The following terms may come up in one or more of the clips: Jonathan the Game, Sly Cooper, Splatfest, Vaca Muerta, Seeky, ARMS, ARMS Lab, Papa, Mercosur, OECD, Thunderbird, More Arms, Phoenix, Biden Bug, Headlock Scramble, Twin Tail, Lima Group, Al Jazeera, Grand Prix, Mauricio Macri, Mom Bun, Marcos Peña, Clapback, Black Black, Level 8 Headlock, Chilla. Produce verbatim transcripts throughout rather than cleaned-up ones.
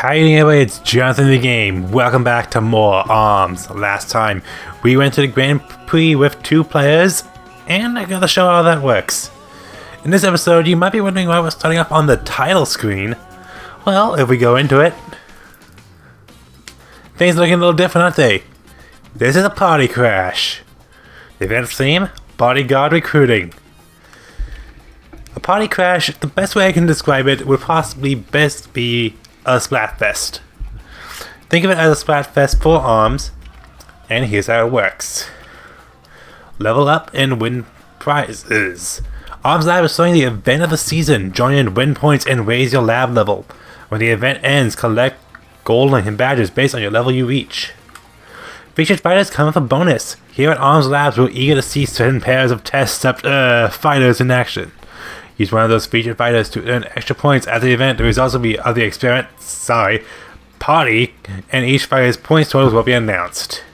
Hi everybody, it's Jonathan the Game. Welcome back to More Arms. Last time we went to the Grand Prix with two players, and I gotta show how that works. In this episode, you might be wondering why we're starting up on the title screen. Well, if we go into it, things are looking a little different, aren't they? This is a party crash. The event's theme, bodyguard recruiting. A party crash, the best way I can describe it would possibly best be a Splatfest. Think of it as a Splatfest for ARMS, and here's how it works. Level up and win prizes. ARMS Lab is showing the event of the season. Join in, win points, and raise your lab level. When the event ends, collect gold and badges based on your level you reach. Featured fighters come with a bonus. Here at ARMS Labs, we're eager to see certain pairs of test uh, fighters in action. Use one of those featured fighters to earn extra points at the event. The results will be of the experiment, sorry, party, and each fighter's points totals will be announced.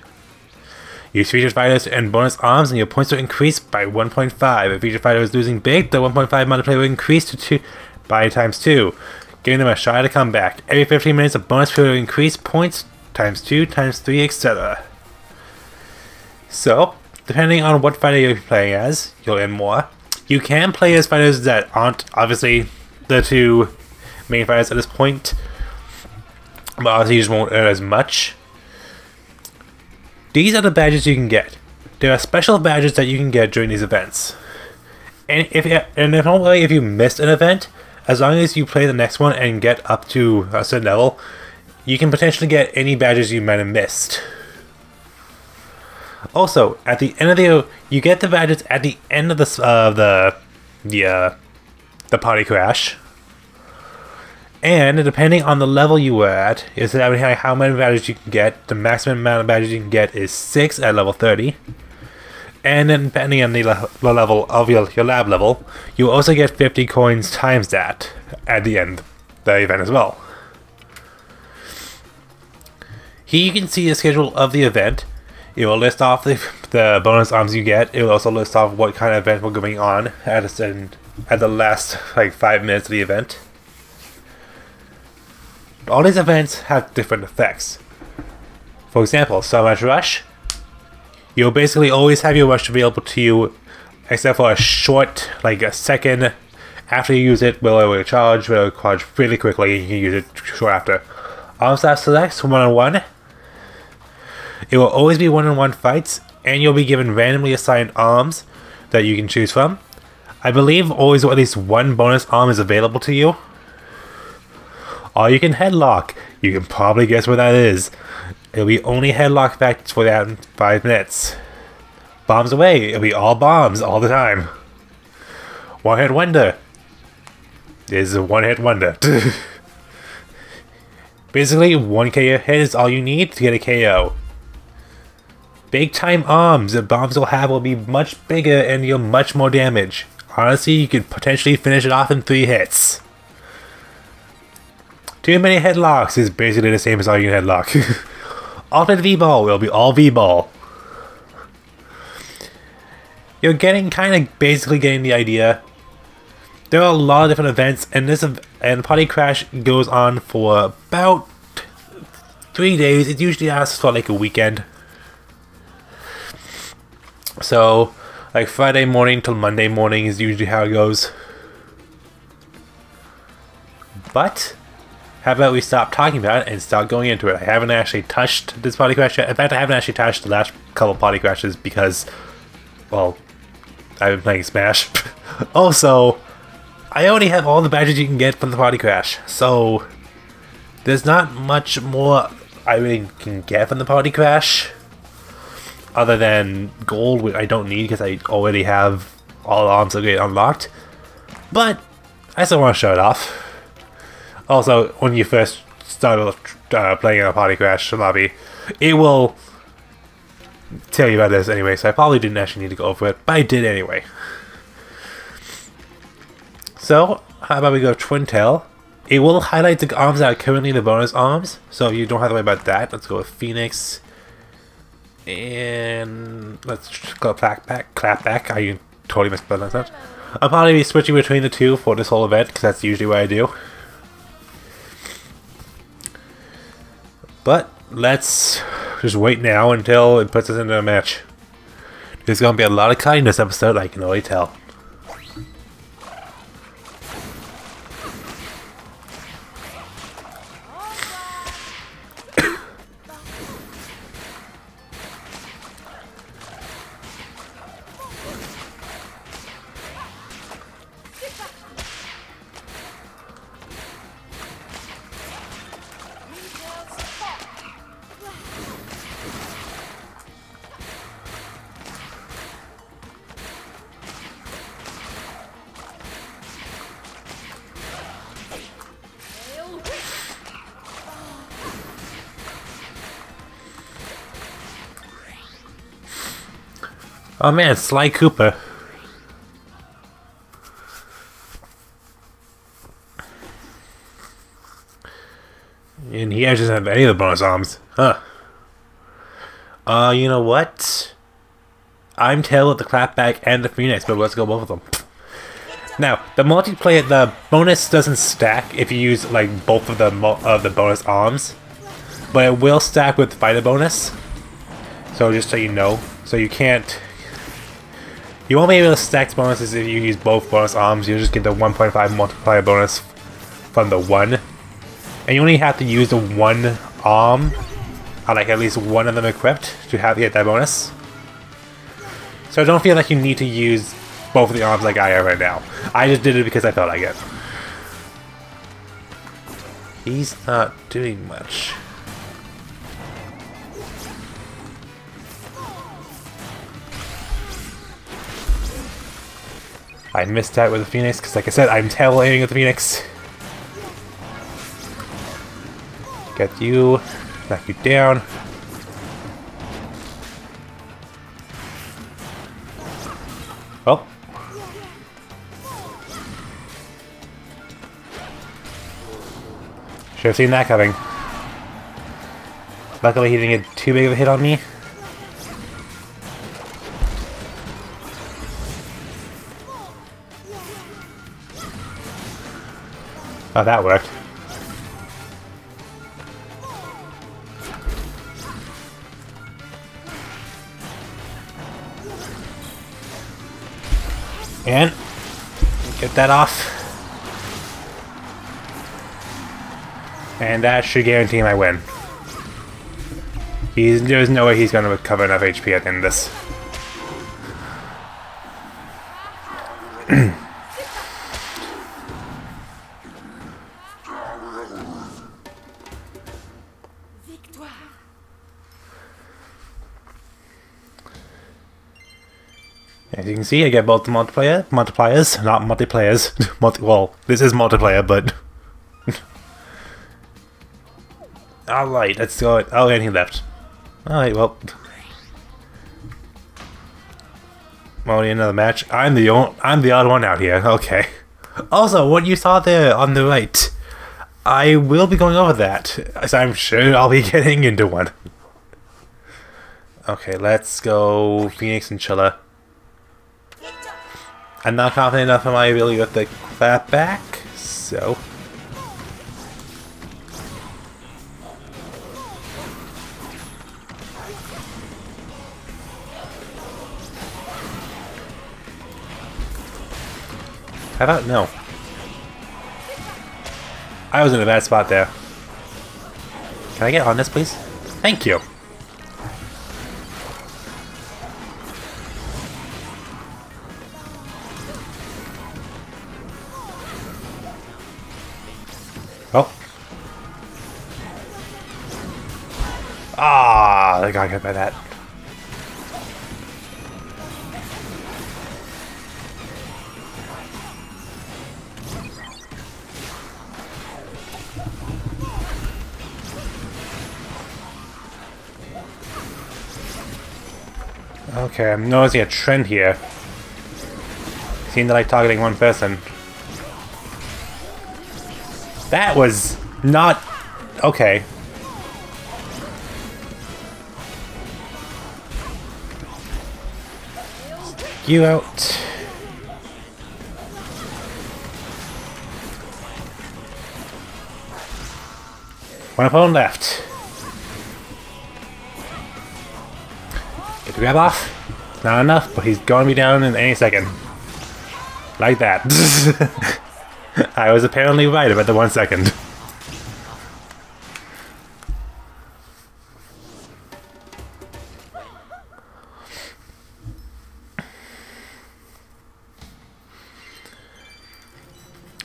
Use featured fighters to earn bonus arms, and your points will increase by one point five. If featured fighter is losing big, the one point five multiplier will increase to two by times two, giving them a shot at a comeback. Every fifteen minutes, a bonus period will increase points times two, times three, et cetera. So, depending on what fighter you're playing as, you'll earn more. You can play as fighters that aren't, obviously, the two main fighters at this point. But obviously you just won't earn as much. These are the badges you can get. There are special badges that you can get during these events. And if you, and don't worry if you missed an event, as long as you play the next one and get up to a certain level, you can potentially get any badges you might have missed. Also, at the end of the you get the badges at the end of the uh, the the uh, the party crash, and depending on the level you were at, is that how many badges you can get. The maximum amount of badges you can get is six at level thirty, and then depending on the le level of your your lab level, you also get fifty coins times that at the end of the event as well. Here you can see the schedule of the event. It will list off the, the bonus arms you get. It will also list off what kind of event we're going on at a certain, at the last like five minutes of the event. All these events have different effects. For example, so much rush. You'll basically always have your rush available to you, except for a short, like a second after you use it, will it recharge, will it recharge really quickly, and you can use it short after. Arms Lab selects one on one. It will always be one-on-one fights, and you'll be given randomly assigned arms that you can choose from. I believe always at least one bonus arm is available to you. Or you can headlock. You can probably guess what that is. It'll be only headlock facts for that in five minutes. Bombs away. It'll be all bombs all the time. One-hit wonder is a one-hit wonder. Basically, one K O hit is all you need to get a K O. Big time arms, the bombs you'll have will be much bigger and deal much more damage. Honestly, you could potentially finish it off in three hits. Too many headlocks is basically the same as all you can headlock. Alternate V-ball will be all V-ball. You're getting kind of basically getting the idea. There are a lot of different events, and this and Party Crash goes on for about three days. It usually lasts for like a weekend. So, like Friday morning till Monday morning is usually how it goes. But, how about we stop talking about it and start going into it? I haven't actually touched this party crash yet. In fact, I haven't actually touched the last couple party crashes because, well, I've been playing Smash. Also, I already have all the badges you can get from the party crash. So, there's not much more I really can get from the party crash. Other than gold, which I don't need because I already have all the arms upgrade unlocked. But I still want to show it off. Also, when you first start uh, playing in a party crash lobby, it will tell you about this anyway, so I probably didn't actually need to go over it, but I did anyway. So, how about we go Twin Tail? It will highlight the arms that are currently the bonus arms, so you don't have to worry about that. Let's go with Phoenix. And let's go Clapback. Clapback. I totally mispronounced that. I'll probably be switching between the two for this whole event because that's usually what I do. But let's just wait now until it puts us into a match. There's gonna be a lot of kindness episode, I can already tell. Oh man, Sly Cooper. And he actually doesn't have any of the bonus arms. Huh. Uh, you know what? I'm Tail with the Clapback and the Phoenix, but let's go both of them. Now, the multiplayer, the bonus doesn't stack if you use, like, both of the, mo of the bonus arms. But it will stack with fighter bonus. So just so you know. So you can't... You won't be able to stack bonuses if you use both bonus arms. You'll just get the one point five multiplier bonus from the one. And you only have to use the one arm, or like at least one of them equipped, to have to get that bonus. So don't feel like you need to use both of the arms like I am right now. I just did it because I felt like it. He's not doing much. I missed that with the Phoenix, because like I said, I'm tail aiming at the Phoenix. Get you, knock you down. Oh. Should have seen that coming. Luckily he didn't get too big of a hit on me. Oh, that worked. And get that off. And that should guarantee my win. He's, there's no way he's going to recover enough H P at the end of this. As you can see, I get both the multiplayer, multipliers, not multiplayers, multi well, this is multiplayer, but... Alright, let's go, oh, and he left. Alright, well... Only another match. I'm the old, I'm the odd one out here, okay. Also, what you saw there on the right, I will be going over that, as I'm sure I'll be getting into one. Okay, let's go Phoenix and Chilla. I'm not confident enough in my ability with the Clapback, so... How about no? I was in a bad spot there. Can I get on this, please? Thank you! Ah, I got hit by that. Okay, I'm noticing a trend here. Seems like targeting one person. That was not okay. You out. One opponent left. to grab off. Not enough, but he's going to be down in any second. Like that. I was apparently right about the one second.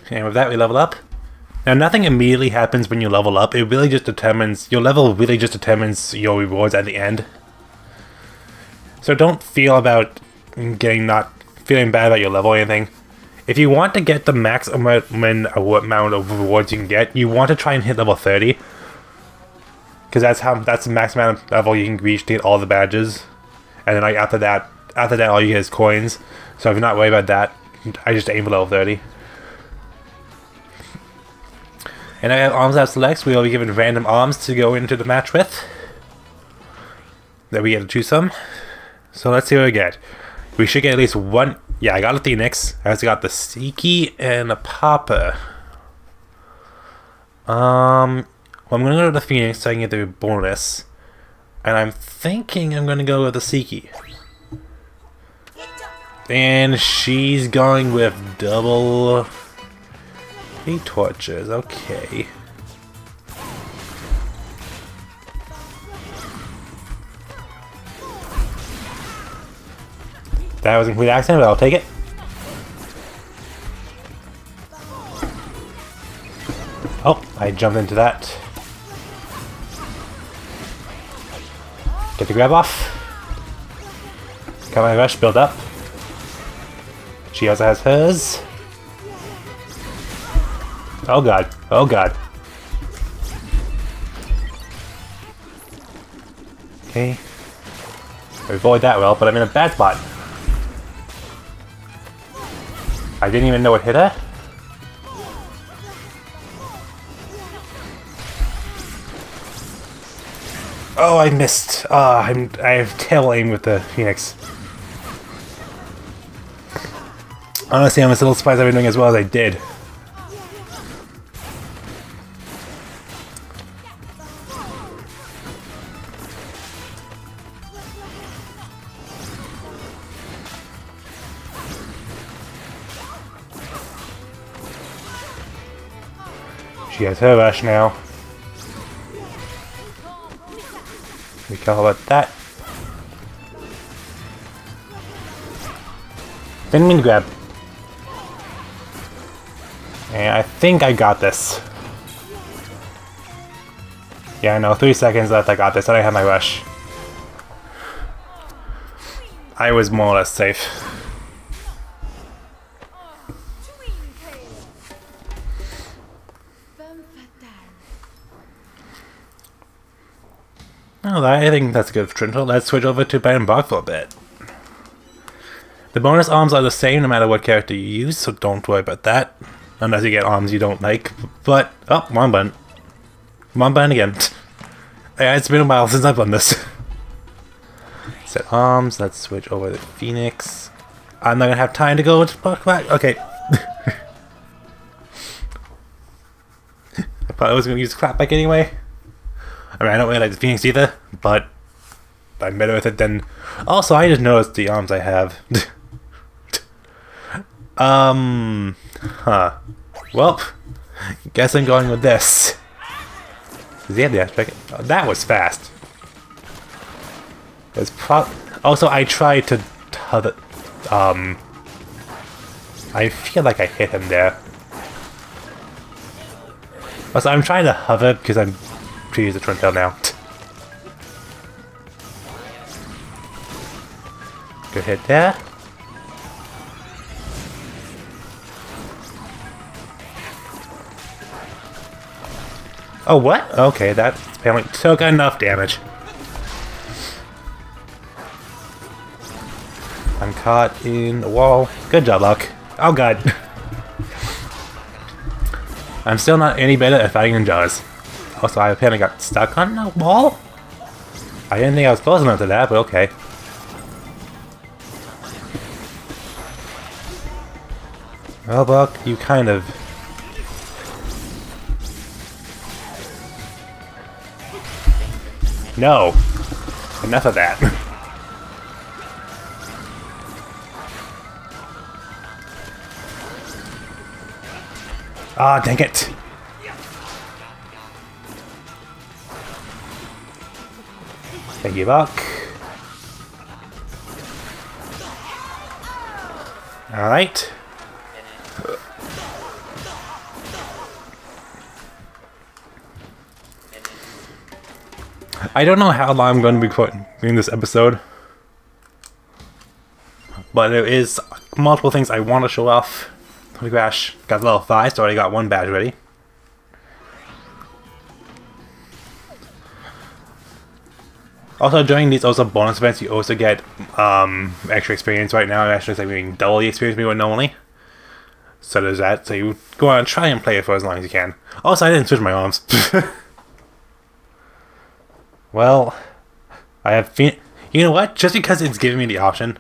And with that, we level up. Now, nothing immediately happens when you level up. It really just determines, your level really just determines your rewards at the end. So don't feel about getting not feeling bad about your level or anything. If you want to get the max amount of rewards you can get, you want to try and hit level thirty. Because that's how that's the max amount of level you can reach to get all the badges. And then like after that, after that, all you get is coins. So if you're not worried about that, I just aim for level thirty. And I have Arms Lab Selects. We will be given random arms to go into the match with. That we get to choose some. So let's see what we get. We should get at least one. Yeah, I got a Phoenix. I also got the Seeky and a Papa. Um, well, I'm going to go to the Phoenix so I can get the bonus. And I'm thinking I'm going to go with the Seeky. And she's going with double... Eight torches, okay. That was a complete accident, but I'll take it. Oh, I jumped into that. Get the grab off. Got my rush build up. She also has hers. Oh god, oh god. Okay. I avoid that well, but I'm in a bad spot. I didn't even know it hit her. Oh, I missed. Ah, oh, I'm I have tail aim with the Phoenix. Honestly, I was a little surprised I've been doing as well as I did. She has her rush now. We care about that. Didn't mean to grab. And I think I got this. Yeah, I know. Three seconds left. I got this. I don't have my rush. I was more or less safe. Oh, I think that's good for Twin Tail. Let's switch over to Biden Bug for a bit. The bonus arms are the same no matter what character you use, so don't worry about that. Unless you get arms you don't like. But, oh, Mom Bun. Mom Bun again. Yeah, it's been a while since I've done this. Set arms, let's switch over to Phoenix. I'm not gonna have time to go with Black Black. Okay. I probably was gonna use Clapback anyway. I mean, I don't really like the Phoenix either, but I'm better with it than... Also, I just noticed the arms I have. um... Huh. Well, guess I'm going with this. Does he have the aspect? Oh, that was fast. It's pro... Also, I tried to... Um... I feel like I hit him there. Also, I'm trying to hover because I'm... to use the Twin Tail now. Good hit there. Oh, what? Okay, that apparently took enough damage. I'm caught in the wall. Good job, Luck. Oh, god. I'm still not any better at fighting in Jaws. Also, I apparently got stuck on a wall? I didn't think I was close enough to that, but okay. Well, Buck, you kind of... No! Enough of that. Ah, dang it. Thank you, Buck. Alright. I don't know how long I'm going to be putting in this episode, but there is multiple things I want to show off. Holy gosh, got level five, so I already got one badge ready. Also, during these also bonus events, you also get um, extra experience. Right now, I'm actually like doing double the experience we would normally. So there's that. So you go on and try and play it for as long as you can. Also, I didn't switch my arms. Well, I have Phoenix. You know what? Just because it's giving me the option.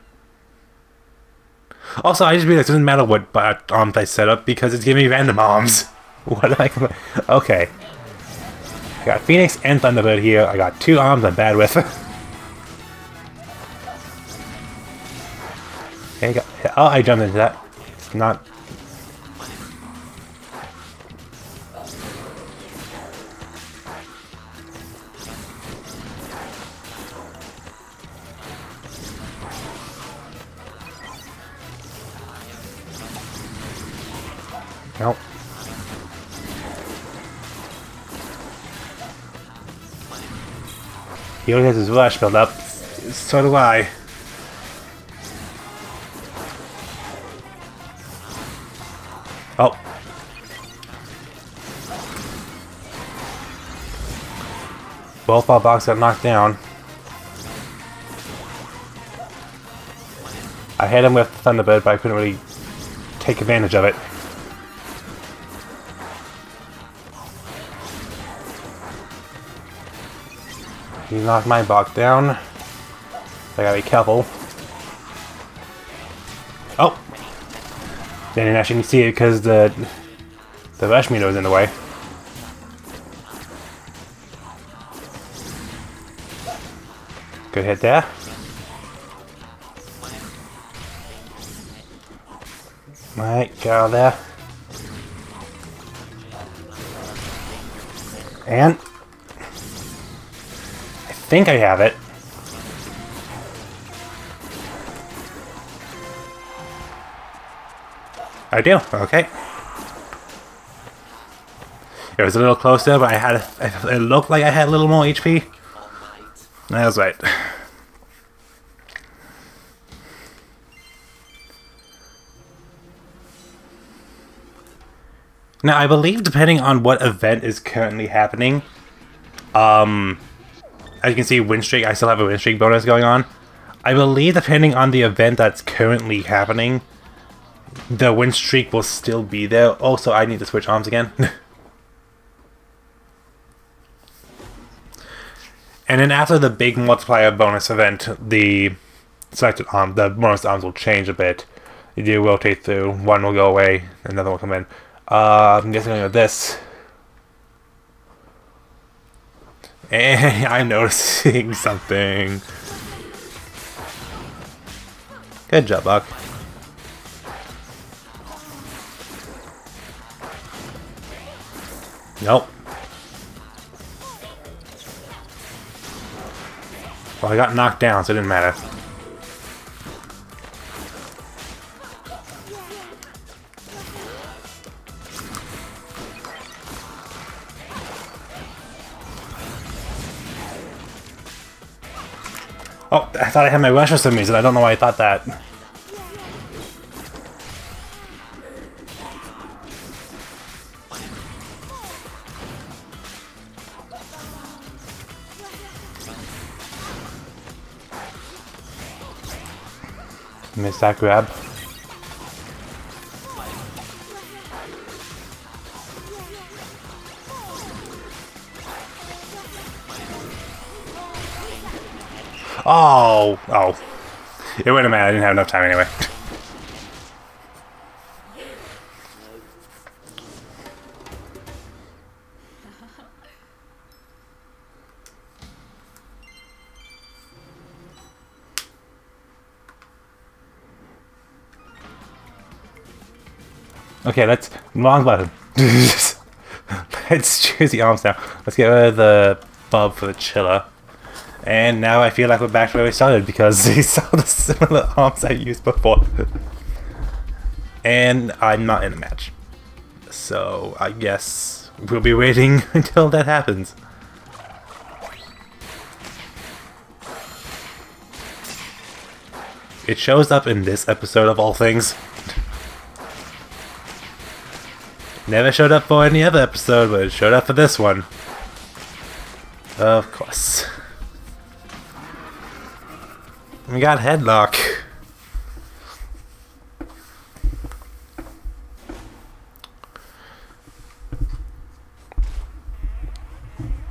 Also, I just realized it doesn't matter what arms I set up because it's giving me random arms. What am I gonna... Okay. I got Phoenix and Thunderbird here. I got two arms I'm bad with. Okay, got... Oh, I jumped into that. It's not... Nope. He only has his rush build up. So do I. Oh. Both our box got knocked down. I hit him with Thunderbird, but I couldn't really take advantage of it. He knocked my box down. I gotta be careful. Oh! They didn't actually see it because the the rush meter was in the way. Good hit there. Alright, get out of there. And I think I have it. I do. Okay. It was a little closer, but I had. A, it looked like I had a little more H P. That was right. Now I believe, depending on what event is currently happening, um. as you can see, win streak. I still have a win streak bonus going on. I believe, depending on the event that's currently happening, the win streak will still be there. Also, I need to switch arms again. And then after the big multiplier bonus event, the selected arm, the bonus arms will change a bit. They rotate through. One will go away. Another will come in. Uh, I'm guessing with this. And I'm noticing something. Good job, Buck. Nope. Well, I got knocked down, so it didn't matter. Oh, I thought I had my rush for some reason. I don't know why I thought that. Missed that grab. Oh, oh. It wouldn't matter, I didn't have enough time anyway. Okay, that's wrong button. Let's choose the arms now. Let's get rid of the bub for the chiller. And now I feel like we're back to where we started because we saw the similar arms I used before. And I'm not in a match. So I guess we'll be waiting until that happens. It shows up in this episode of all things. Never showed up for any other episode, but it showed up for this one. Of course. We got Headlock.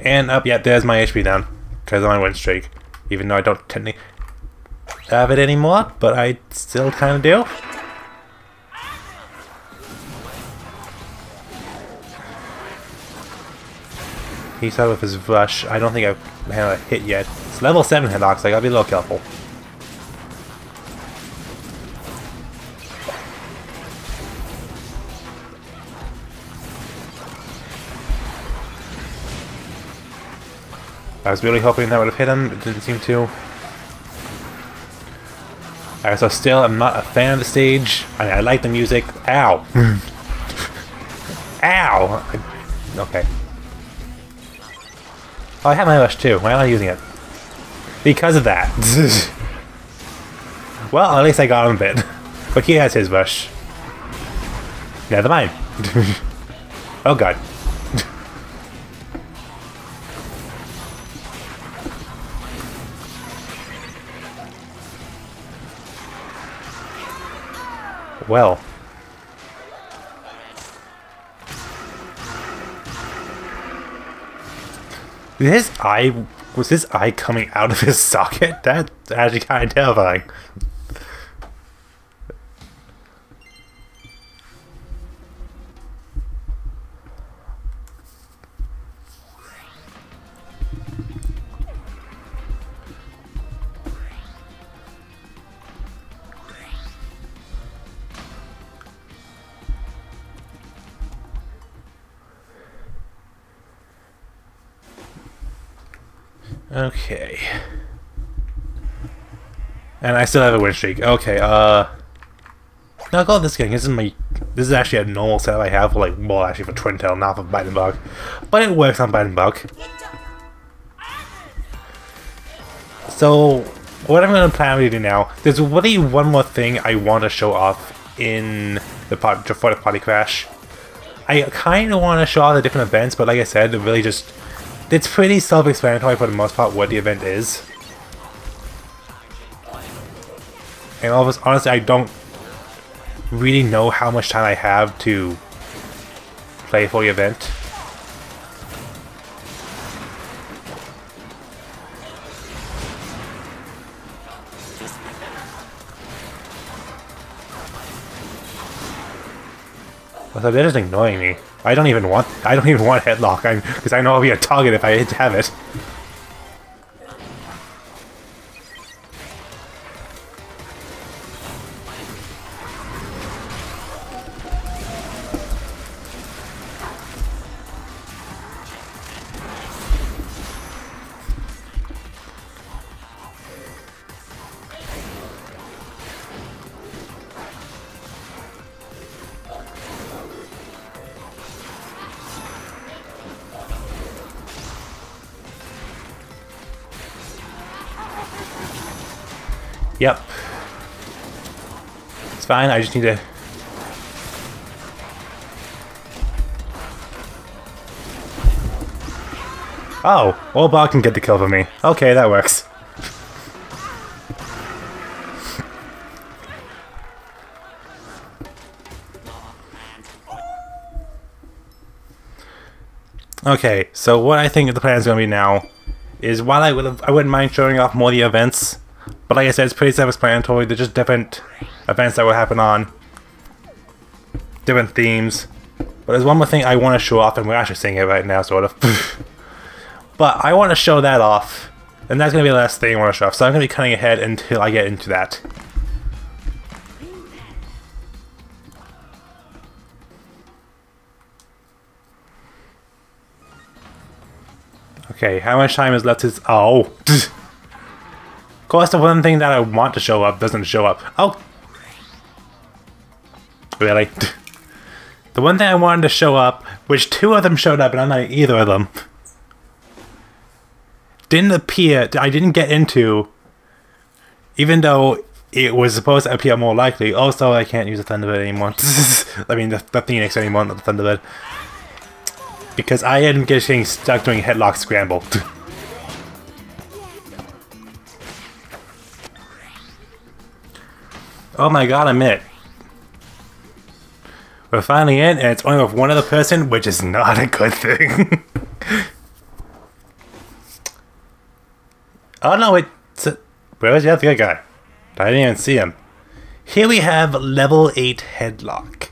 And up, yeah, there's my H P down. Because I'm on a win streak. Even though I don't technically have it anymore, but I still kind of do. He's out with his rush. I don't think I've had a hit yet. It's level seven Headlock, so I gotta be a little careful. I was really hoping that would have hit him, it didn't seem to. Alright, so still, I'm not a fan of the stage. I mean, I like the music. Ow! Ow! Okay. Oh, I have my rush too. Why am I using it? Because of that. Well, at least I got him a bit. But he has his rush. Never mind. Oh god. Well. His eye was his eye coming out of his socket? That's actually kind of terrifying. Okay. And I still have a win streak. Okay, uh... now go this game. This is my... This is actually a normal setup I have for, like, well, actually for Twin Tail, not for Biden Bug. But it works on Biden Bug. So, what I'm going to plan to do now... There's really one more thing I want to show off in the part for the party crash. I kind of want to show off the different events, but like I said, it really just... It's pretty self-explanatory for the most part what the event is. And all of us, honestly, I don't really know how much time I have to play for the event. So they're just ignoring me. I don't even want I don't even want Headlock, I'm because I know I'll be a target if I have it. Yep. It's fine, I just need to... Oh, old Bark can get the kill for me. Okay, that works. Okay, so what I think the plan is going to be now is while I, would've, I wouldn't mind showing off more of the events, but like I said, it's pretty self-explanatory. They're just different events that will happen on different themes. But there's one more thing I want to show off, and we're actually seeing it right now, sort of. But I want to show that off, and that's going to be the last thing I want to show off. So I'm going to be cutting ahead until I get into that. Okay, how much time is left? Is oh, of course the one thing that I want to show up doesn't show up. Oh, really? The one thing I wanted to show up, which two of them showed up, and I'm not either of them. Didn't appear. I didn't get into, even though it was supposed to appear more likely. Also, I can't use the Thunderbird anymore. I mean, the, the Phoenix anymore, not the Thunderbird. Because I am getting stuck doing Headlock Scramble. Oh my god, I'm it. We're finally in, and it's only with one other person, which is not a good thing. Oh no, it's... A, where was the other guy? I didn't even see him. Here we have level eight Headlock.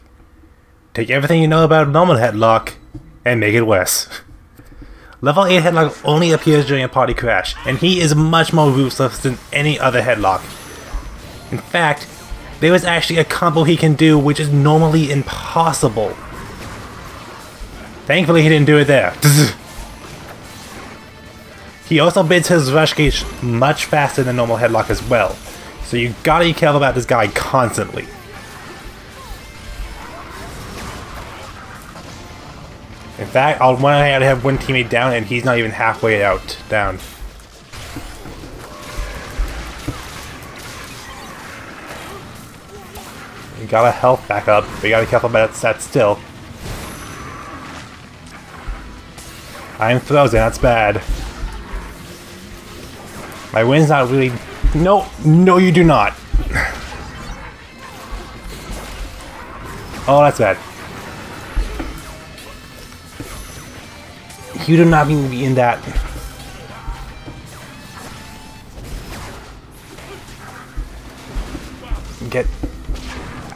Take everything you know about normal Headlock and make it worse. Level eight Headlock only appears during a party crash, and he is much more ruthless than any other Headlock. In fact, there is actually a combo he can do which is normally impossible. Thankfully he didn't do it there. He also bids his rush gauge much faster than normal Headlock as well. So you gotta be careful about this guy constantly. In fact, on one hand I have one teammate down and he's not even halfway out down. You gotta health back up, but you gotta be careful about that stat still. I'm frozen, that's bad. My wind's not really... No, no you do not. Oh, that's bad. You do not mean to be in that. Get...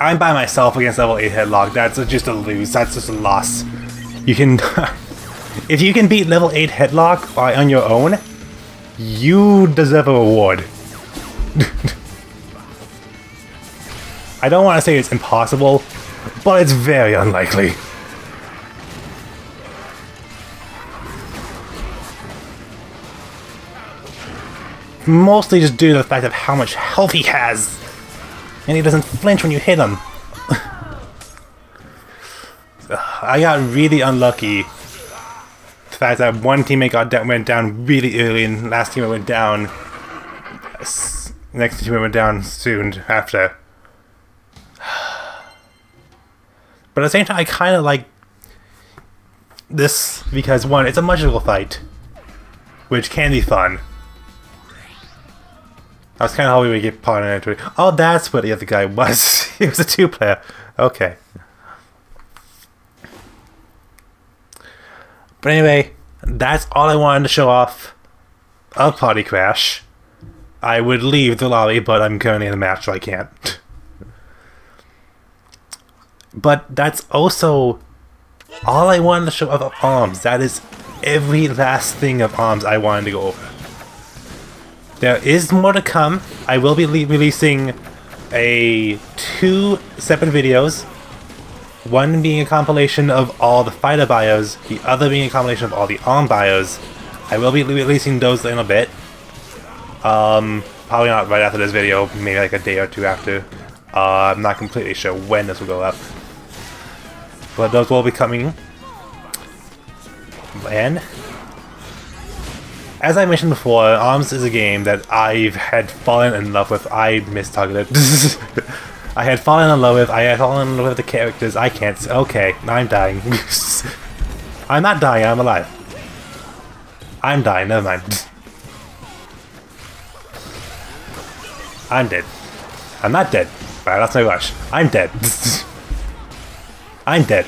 I'm by myself against level eight Headlock. That's just a lose. That's just a loss. You can... If you can beat level eight Headlock by, on your own, you deserve a reward. I don't want to say it's impossible, but it's very unlikely. Mostly just due to the fact of how much health he has, and he doesn't flinch when you hit him. I got really unlucky. The fact that one teammate got down, went down really early, and last teammate went down. Next team went down soon after. But at the same time, I kind of like this because, one, it's a magical fight, which can be fun. I was kind of hoping we would get part into it. Oh, that's what the other guy was. He was a two-player. Okay. But anyway, that's all I wanted to show off of Party Crash. I would leave the lobby, but I'm currently in a match, so I can't. But that's also all I wanted to show off of ARMS. That is every last thing of ARMS I wanted to go over. There is more to come. I will be le releasing a two separate videos. One being a compilation of all the fighter bios, the other being a compilation of all the ARMS bios. I will be releasing those in a bit. Um, probably not right after this video, maybe like a day or two after. Uh, I'm not completely sure when this will go up. But those will be coming. And, as I mentioned before, ARMS is a game that I've had fallen in love with. I mistargeted. I had fallen in love with, I had fallen in love with the characters. I can't, okay, I'm dying. I'm not dying, I'm alive. I'm dying, never mind. I'm dead. I'm not dead. Wow, that's my rush. I'm dead. I'm dead.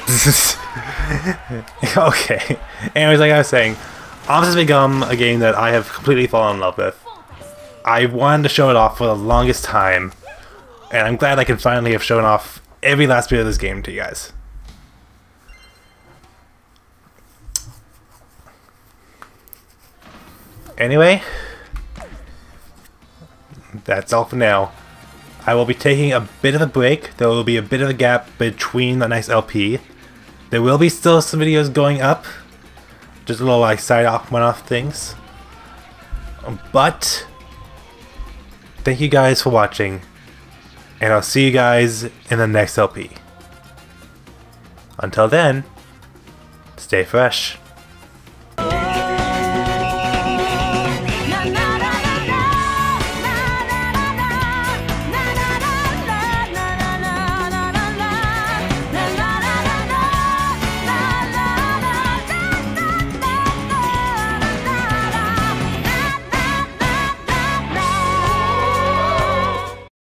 Okay. Anyways, like I was saying, ARMS has become a game that I have completely fallen in love with. I wanted to show it off for the longest time, and I'm glad I can finally have shown off every last bit of this game to you guys. Anyway, that's all for now. I will be taking a bit of a break. There will be a bit of a gap between the next L P. There will be still some videos going up. Just a little like side off one off things. But thank you guys for watching, and I'll see you guys in the next L P. Until then, stay fresh.